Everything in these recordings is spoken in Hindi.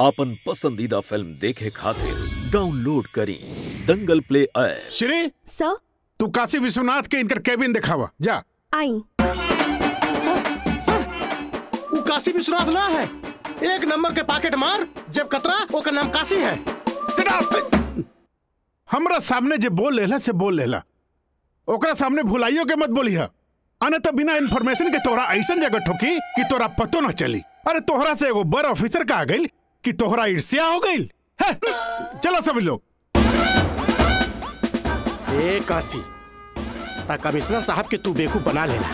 आपन पसंदीदा फिल्म देखे खातिर डाउनलोड करी Dangal play app. Shri sir, तू काशी विश्वनाथ के इनकर केबिन दिखावा जा। आई सर, सर वो काशी विश्वनाथ ना है, एक नंबर के पॉकेट मार। जब कतरा ओकर नाम काशी है। हमरा सामने जे बोल लेला से बोल लेला, ओकरा सामने भुलाइयो के मत बोलिया, अने तो बिना इन्फॉर्मेशन के तोहरा ऐसा जगह ठोकी कि तोहरा पतो न चली। अरे तोहरा से एगो बड़ ऑफिसर का आ गई कि तोहरा ईर्ष्या हो गई। चला सभी लोग। ए काशी, कमिश्नर साहब के तू बेवकूफ बना लेला,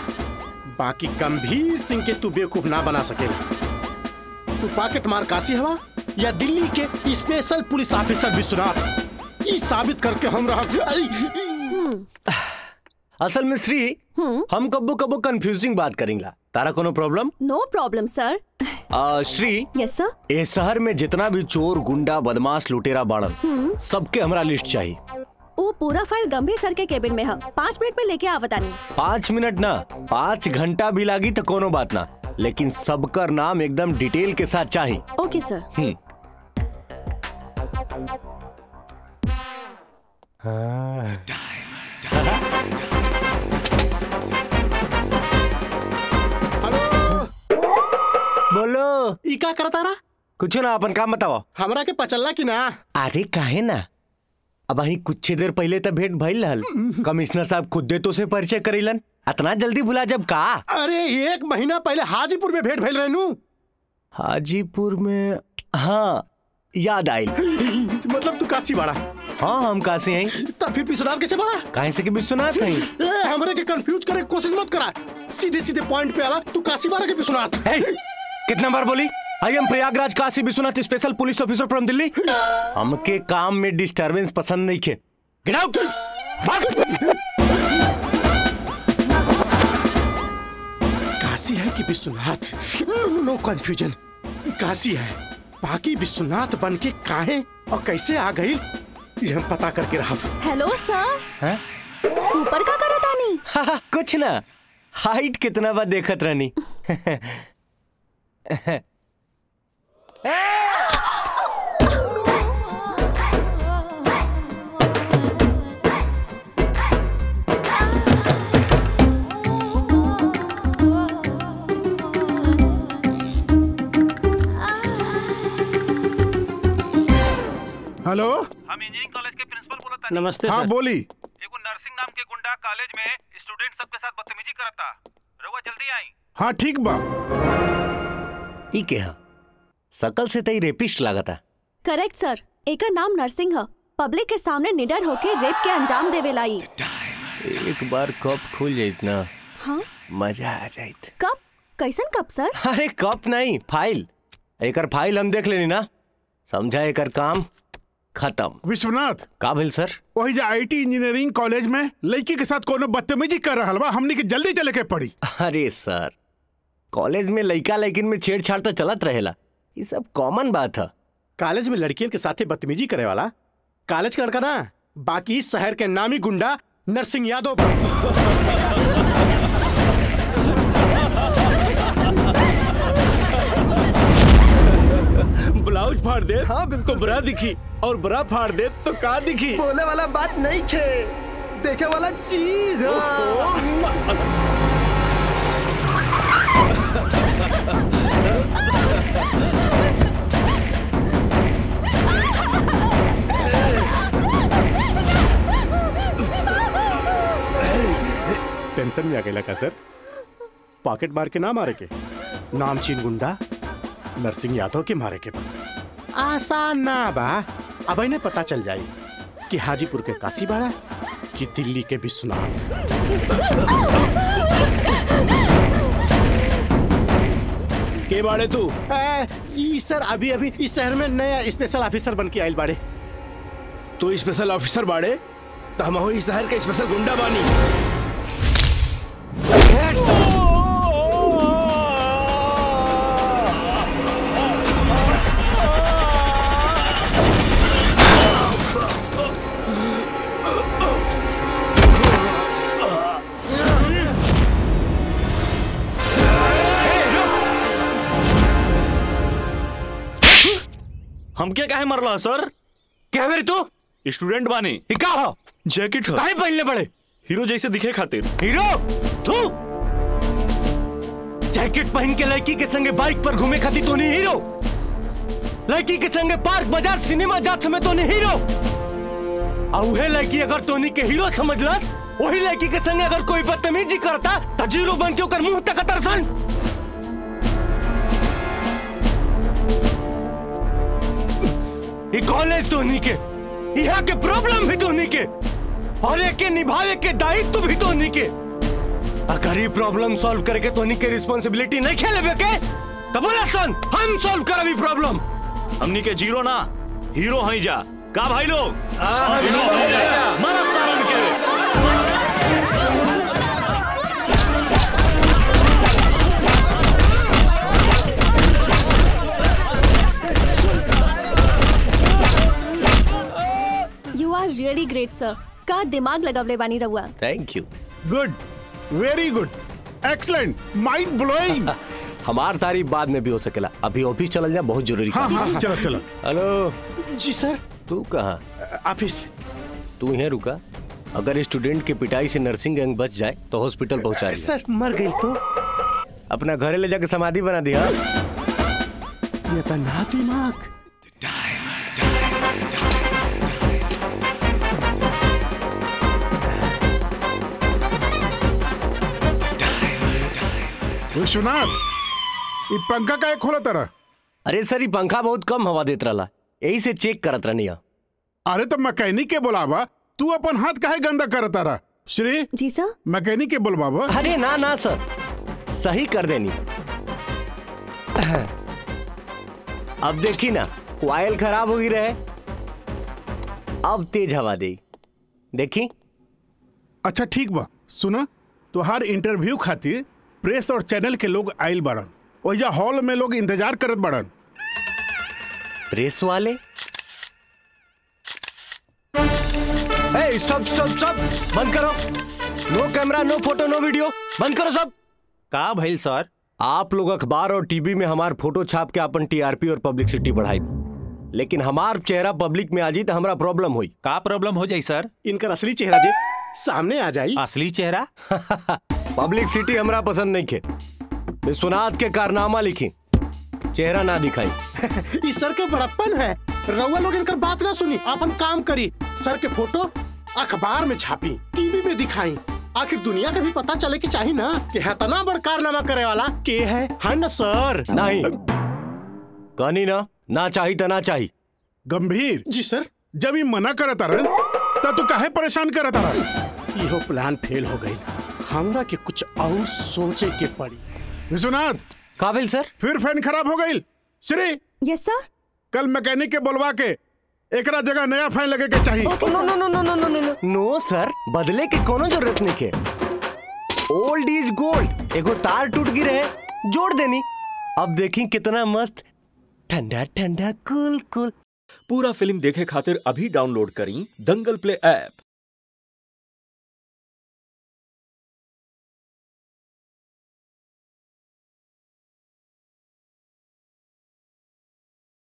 बाकी गंभीर सिंह के तू बेवकूफ ना बना सकेला। तू पॉकेट मार काशी हवा या दिल्ली के स्पेशल पुलिस ऑफिसर विश्वनाथ, ये साबित करके हम रहा। असल में श्री, हम कब्बो कब्बो कंफ्यूजिंग बात करेंगे। तारा कोनो problem? No problem sir. Shri, yes sir. इस शहर में जितना भी चोर गुंडा बदमाश लुटेरा बाड़न, सबके हमरा लिस्ट चाहिए। वो पूरा फाइल गंभीर सर के केबिन में है, 5 मिनट में लेके आवता। नहीं 5 मिनट ना, 5 घंटा भी लागी तो कोनो बात ना, लेकिन सबकर नाम एकदम डिटेल के साथ चाहिए। Okay sir. बोलो, ई का करता रहा? कुछ ना, अपन काम बताओ। हमरा के पचल्ला की ना? अरे काहे ना, अब अही कुछ देर पहले तो भेंट भइल हल। कमिश्नर साहब खुदे तो से परिचय करेलन, इतना जल्दी भुला जब का? अरे 1 महीना पहले हाजीपुर में भेंट भइल रहनु। हाजीपुर में? हाँ याद आइल। मतलब तू काशी वाला? हाँ हम काशी हैं। तब फिर विश्वनाथ कैसे बड़ा? काहे से कि विश्वनाथ है। हमरे के कंफ्यूज करे कोशिश मत करा, सीधे सीधे पॉइंट पे आवा। तू काशी वाला के विश्वनाथ? कितना बार बोली? I am Prayagraj Kashi Vishwanath special police officer from Delhi. हमके काम में डिस्टरबेंस पसंद नहीं है। Get out. काशी है कि विश्वनाथ? नो कंफ्यूजन, काशी है। बाकी विश्वनाथ बन के काहे और कैसे आ गई, ये हम पता करके रहा। हेलो सर, ऊपर का करता नहीं? हाँ, कुछ ना, हाइट कितना बार देखत रहनी। हेलो, हम इंजीनियरिंग कॉलेज के प्रिंसिपल बोलता। नमस्ते। हाँ बोली। एगो नर्सिंग नाम के गुंडा कॉलेज में स्टूडेंट सबके साथ बदतमीजी करता, रहुआ जल्दी आई। हाँ ठीक बा। ठीक है, सकल से तई रेपिस्ट लागता। करेक्ट सर, एकर नाम नर्सिंग है। पब्लिक के सामने निडर होके रेप के अंजाम देवेला। एक बार कप खुल जाइत ना, हाँ मजा आ जाइत। कप? कैसन कप सर? अरे कप नहीं, फाइल। एकर फाइल हम देख लेनी ना, समझा? एकर काम खत्म। विश्वनाथ का भेल सर? वही जो आईटी इंजीनियरिंग कॉलेज में लड़की के साथ कोनो बदतमीजी कर रहा बा, हमने के जल्दी चले के पड़ी। अरे सर, कॉलेज में लड़का लड़किन में छेड़छाड़ तो चलत रहेला, ये सब कॉमन बात है। कॉलेज में लड़कियन के साथ बदतमीजी करे वाला कॉलेज का लड़का ना, बाकी शहर के नामी गुंडा नरसिंह यादव। ब्लाउज फाड़ दे। हाँ, तो बरा दिखी, और बरा फाड़ दे तो का दिखी। बोले वाला बात नहीं खे, देखे वाला चीज। टेंशन में आ गया का सर? पॉकेट मार के ना मारे के, नामचीन गुंडा नरसिंह यादव के मारे के बाद आसान ना बा। अब इन्हें पता चल जाए कि हाजीपुर के काशी बाड़ा कि दिल्ली के विश्वनाथ के बाड़े। तू ई सर अभी अभी इस शहर में नया स्पेशल ऑफिसर बन के आयल बाड़े। तो स्पेशल ऑफिसर बाड़े तो हम हो इस शहर के स्पेशल गुंडा बानी। हमके काहे मरला सर? क्या बेरी तू तो? स्टूडेंट बानी का हो? जैकेट काहे पहनले पड़े? हीरो जैसे दिखे खातिर। हीरो तू जैकेट पहन के लड़की के संगे बाइक पर घूमे खातिर तो नहीं हीरो? लड़की के संगे पार्क बाजार सिनेमा जात समय तो नहीं हीरो? औहे लड़की अगर तोनी के हीरो समझ ला, वही लड़की के संगे अगर कोई बदतमीजी करता तो जीरो बन के ओकर मुंह तक तरसन। ई कॉलेज तोनी के, यहाँ के प्रॉब्लम भी तोनी के, और एके निभावे के दायित्व भी तोनी के। अगर ये प्रॉब्लम सॉल्व करके तोनी के रिस्पांसिबिलिटी नहीं खेलेबे के तो बोला सन हम सॉल्व करबी प्रॉब्लम। हमनी के जीरो ना हीरो हई जा का भाई लोग मारा सारण के। You are really great sir, का दिमाग लगावले बानी रहुआ। Thank you. Good, very good, excellent, mind blowing. हमार तारीफ बाद में भी हो सकेला, अभी ऑफिस चल जा बहुत जरूरी। हाँ, चलो चलो। हेलो जी सर। तू कहाँ? ऑफिस। तू यहाँ रुका, अगर स्टूडेंट के पिटाई से नर्सिंग गैंग बच जाए तो हॉस्पिटल पहुँचा। सर मर गई तो अपना घर ले जाके समाधि बना दिया। ये तो ना दिमाग। ये पंखा का खोला तरह? अरे सर ये पंखा बहुत कम हवा देत रहा, यही से चेक करत रहनी। अरे तो मैकेनिक के बुलावा, तू अपन हाथ काहे गंदा करत रहा? श्री जी सर मैकेनिक के बुलवावा। अरे ना ना सर सही कर देनी। अब देखी ना वायल खराब हो ही रहे, अब तेज हवा दे देखी। अच्छा ठीक बा, सुना तुहार इंटरव्यू खातिर प्रेस और चैनल के लोग आयल बारन, ओया हॉल में लोग इंतजार करत बड़न। प्रेस वाले? ए स्टॉप स्टॉप स्टॉप, बंद करो। No camera no photo no video, बंद करो सब। का भइल सर? आप लोग अखबार और टीवी में हमार फोटो छाप के अपन टीआरपी और पब्लिसिटी बढ़ाई, लेकिन हमार चेहरा पब्लिक में आ जी तो हमारा प्रॉब्लम हुई। का प्रॉब्लम हो जाई सर? इनका असली चेहरा जे सामने आ जाई। असली चेहरा? पब्लिसिटी हमारा पसंद नहीं है। विश्वनाथ के कारनामा लिखी, चेहरा ना दिखाई। इस सर के बड़प्पन है, रउआ लोग इनकर बात ना सुनी, अपन काम करी। सर के फोटो अखबार में छापी, टीवी में दिखाई, आखिर दुनिया का भी पता चले कि चाहिए ना कि इतना बड़ कारनामा करे वाला के है। हाँ ना सर? नहीं कहनी ना, ना चाहिए तो ना चाहिए। गंभीर जी सर, जब ये मना करता रहा तू काहे परेशान करता रहा? यह प्लान फेल हो गयी, हमरा के कुछ और सोचे के पड़ी। विश्वनाथ। काबिल सर? फिर फैन खराब हो गई। श्री। Yes sir. कल मैकेनिक के बोलवा के एकरा जगह नया फैन लगे के चाहिए। No no no no no no no no sir, बदले के कोनो जरूरत नहीं है। ओल्ड इज गोल्ड, एगो तार टूट गई रहे जोड़ देनी। अब देखी कितना मस्त ठंडा ठंडा कूल कूल। पूरा फिल्म देखे खातिर अभी डाउनलोड करी दंगल प्ले ऐप।